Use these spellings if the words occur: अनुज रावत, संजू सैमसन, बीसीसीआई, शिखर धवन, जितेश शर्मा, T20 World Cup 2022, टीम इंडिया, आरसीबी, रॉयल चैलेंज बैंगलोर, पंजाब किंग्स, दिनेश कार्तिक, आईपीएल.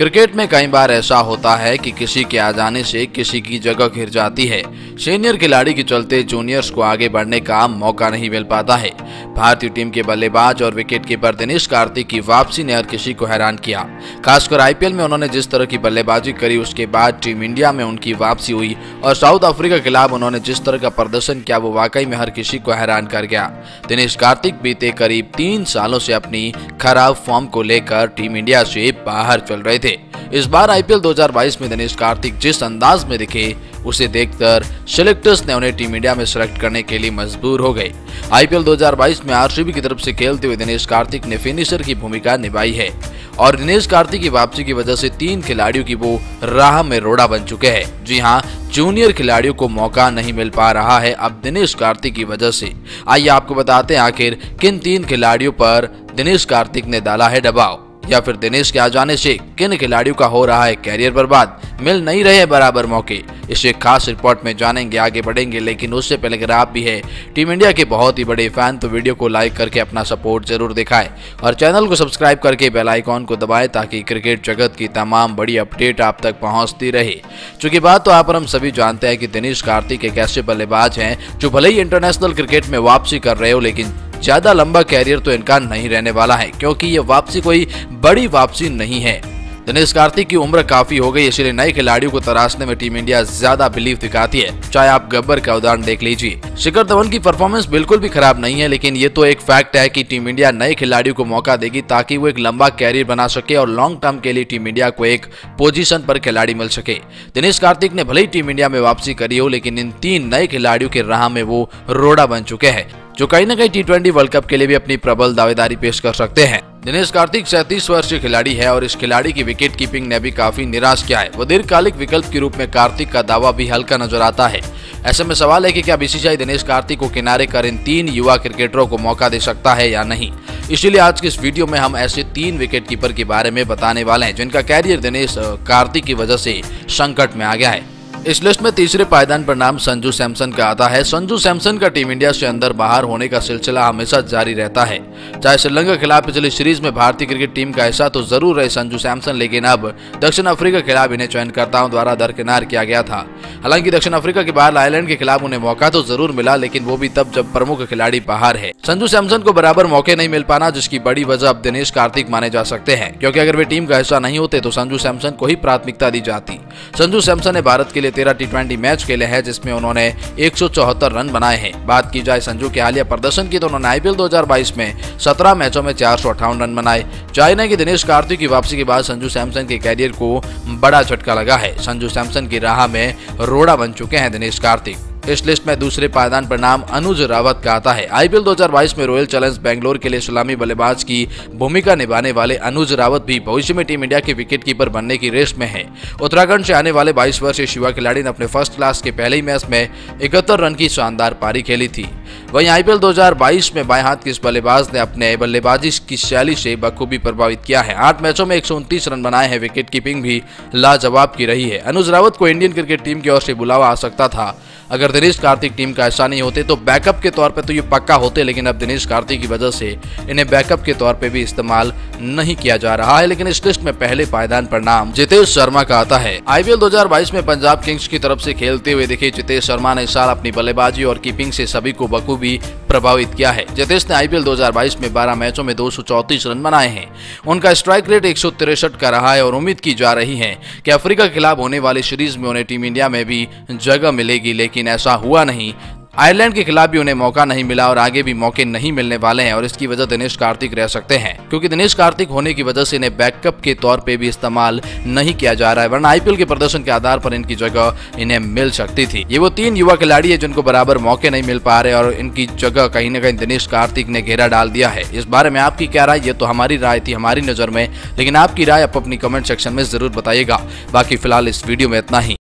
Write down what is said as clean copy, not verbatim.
Cricket में कई बार ऐसा होता है कि किसी के आ जाने से किसी की जगह घिर जाती है। सीनियर खिलाड़ी के चलते जूनियर्स को आगे बढ़ने का मौका नहीं मिल पाता है। भारतीय टीम के बल्लेबाज और विकेटकीपर दिनेश कार्तिक की वापसी ने हर किसी को हैरान किया। खासकर आईपीएल में उन्होंने जिस तरह की बल्लेबाजी करी, उसके बाद टीम इंडिया में उनकी वापसी हुई और साउथ अफ्रीका के खिलाफ उन्होंने जिस तरह का प्रदर्शन किया, वो वाकई में हर किसी को हैरान कर गया। दिनेश कार्तिक बीते करीब 3 सालों से अपनी खराब फॉर्म को लेकर टीम इंडिया से बाहर चल रहे थे। इस बार आईपीएल 2022 में दिनेश कार्तिक जिस अंदाज में दिखे, उसे देखकर सिलेक्टर्स ने उन्हें टीम इंडिया में सिलेक्ट करने के लिए मजबूर हो गए। आईपीएल 2022 में आरसीबी की तरफ से खेलते हुए दिनेश कार्तिक ने फिनिशर की भूमिका निभाई है और दिनेश कार्तिक की वापसी की वजह से 3 खिलाड़ियों की वो राह में रोड़ा बन चुके हैं। जी हाँ, जूनियर खिलाड़ियों को मौका नहीं मिल पा रहा है अब दिनेश कार्तिक की वजह से। आइए आपको बताते हैं आखिर किन 3 खिलाड़ियों पर दिनेश कार्तिक ने डाला है दबाव, या फिर दिनेश के आ जाने से किन खिलाड़ियों का हो रहा है कैरियर बर्बाद, मिल नहीं रहे बराबर मौके। इसे खास रिपोर्ट में जानेंगे, आगे बढ़ेंगे, लेकिन उससे पहले अगर आप भी है टीम इंडिया के बहुत ही बड़े फैन तो वीडियो को लाइक करके अपना सपोर्ट जरूर दिखाएं और चैनल को सब्सक्राइब करके बेल आइकॉन को दबाएं ताकि क्रिकेट जगत की तमाम बड़ी अपडेट आप तक पहुंचती रहे। चूंकि बात तो आप और हम सभी जानते हैं कि दिनेश कार्तिक एक ऐसे बल्लेबाज हैं जो भले ही इंटरनेशनल क्रिकेट में वापसी कर रहे हो, लेकिन ज्यादा लंबा कैरियर तो इनका नहीं रहने वाला है, क्योंकि ये वापसी कोई बड़ी वापसी नहीं है। दिनेश कार्तिक की उम्र काफी हो गई, इसलिए नए खिलाड़ियों को तराशने में टीम इंडिया ज्यादा बिलीव दिखाती है। चाहे आप गब्बर का उदाहरण देख लीजिए। शिखर धवन की परफॉर्मेंस बिल्कुल भी खराब नहीं है, लेकिन ये तो एक फैक्ट है कि टीम इंडिया नए खिलाड़ियों को मौका देगी ताकि वो एक लंबा कैरियर बना सके और लॉन्ग टर्म के लिए टीम इंडिया को एक पोजीशन पर खिलाड़ी मिल सके। दिनेश कार्तिक ने भले ही टीम इंडिया में वापसी करी हो, लेकिन इन 3 नए खिलाड़ियों के राह में वो रोड़ा बन चुके हैं, जो कहीं न कहीं T20 वर्ल्ड कप के लिए भी अपनी प्रबल दावेदारी पेश कर सकते हैं। दिनेश कार्तिक 37 वर्षीय खिलाड़ी है और इस खिलाड़ी की विकेट कीपिंग ने भी काफी निराश किया है। वो दीर्घकालिक विकल्प के रूप में कार्तिक का दावा भी हल्का नजर आता है। ऐसे में सवाल है कि क्या बीसीसीआई दिनेश कार्तिक को किनारे कर इन 3 युवा क्रिकेटरों को मौका दे सकता है या नहीं। इसीलिए आज के इस वीडियो में हम ऐसे 3 विकेट कीपर के बारे में बताने वाले हैं जिनका कैरियर दिनेश कार्तिक की वजह से संकट में आ गया है। इस लिस्ट में तीसरे पायदान पर नाम संजू सैमसन का आता है। संजू सैमसन का टीम इंडिया से अंदर बाहर होने का सिलसिला हमेशा जारी रहता है। चाहे श्रीलंका के खिलाफ पिछली सीरीज में भारतीय क्रिकेट टीम का हिस्सा तो जरूर रहे संजू सैमसन, लेकिन अब दक्षिण अफ्रीका के खिलाफ इन्हें चयनकर्ताओं द्वारा दरकिनार किया गया था। हालांकि दक्षिण अफ्रीका के बाहर आयरलैंड के खिलाफ उन्हें मौका तो जरूर मिला, लेकिन वो भी तब जब प्रमुख खिलाड़ी बाहर है। संजू सैमसन को बराबर मौके नहीं मिल पाना, जिसकी बड़ी वजह अब दिनेश कार्तिक माने जा सकते हैं, क्योंकि अगर वे टीम का हिस्सा नहीं होते तो संजू सैमसन को ही प्राथमिकता दी जाती। संजू सैमसन ने भारत के लिए 13 T20 मैच खेले हैं, जिसमें उन्होंने 174 रन बनाए हैं। बात की जाए संजू के हालिया प्रदर्शन की तो उन्होंने आईपीएल 2022 में 17 मैचों में 458 रन बनाए। चाइना के दिनेश कार्तिक की वापसी के बाद संजू सैमसन के कैरियर को बड़ा झटका लगा है। संजू सैमसन की राह में रोड़ा बन चुके हैं दिनेश कार्तिक। इस लिस्ट में दूसरे पायदान पर नाम अनुज रावत का आता है। आईपीएल 2022 में रॉयल चैलेंज बैंगलोर के लिए सलामी बल्लेबाज की भूमिका निभाने वाले अनुज रावत भी भविष्य में टीम इंडिया के विकेटकीपर बनने की रेस में हैं। उत्तराखंड से आने वाले 22 वर्षीय शिवा खिलाड़ी ने अपने फर्स्ट क्लास के पहले ही मैच में 71 रन की शानदार पारी खेली थी। वहीं आईपीएल 2022 में बाएं हाथ के इस बल्लेबाज ने अपने बल्लेबाजी की शैली से बखूबी प्रभावित किया है। 8 मैचों में 129 रन बनाए हैं। विकेट कीपिंग भी लाजवाब की रही है। अनुज रावत को इंडियन क्रिकेट टीम की ओर से बुलावा आ सकता था अगर दिनेश कार्तिक टीम का ऐसा नहीं होते तो बैकअप के तौर पर तो ये पक्का होते, लेकिन अब दिनेश कार्तिक की वजह से इन्हें बैकअप के तौर पर भी इस्तेमाल नहीं किया जा रहा है। लेकिन इस लिस्ट में पहले पायदान पर नाम जितेश शर्मा का आता है। आईपीएल 2022 में पंजाब किंग्स की तरफ से खेलते हुए दिखे जितेश शर्मा ने इस साल अपनी बल्लेबाजी और कीपिंग से सभी को बखूबी प्रभावित किया है। जितेश ने आईपीएल 2022 में 12 मैचों में 234 रन बनाए हैं। उनका स्ट्राइक रेट 163 का रहा है और उम्मीद की जा रही है कि अफ्रीका के खिलाफ होने वाली सीरीज में उन्हें टीम इंडिया में भी जगह मिलेगी, लेकिन ऐसा हुआ नहीं। आयरलैंड के खिलाफ भी उन्हें मौका नहीं मिला और आगे भी मौके नहीं मिलने वाले हैं और इसकी वजह दिनेश कार्तिक रह सकते हैं, क्योंकि दिनेश कार्तिक होने की वजह से इन्हें बैकअप के तौर पे भी इस्तेमाल नहीं किया जा रहा है, वरना आईपीएल के प्रदर्शन के आधार पर इनकी जगह इन्हें मिल सकती थी। ये वो 3 युवा खिलाड़ी है जिनको बराबर मौके नहीं मिल पा रहे और इनकी जगह कहीं न कहीं दिनेश कार्तिक ने घेरा डाल दिया है। इस बारे में आपकी क्या राय? ये तो हमारी राय थी हमारी नजर में, लेकिन आपकी राय आप अपनी कमेंट सेक्शन में जरूर बताइएगा। बाकी फिलहाल इस वीडियो में इतना ही।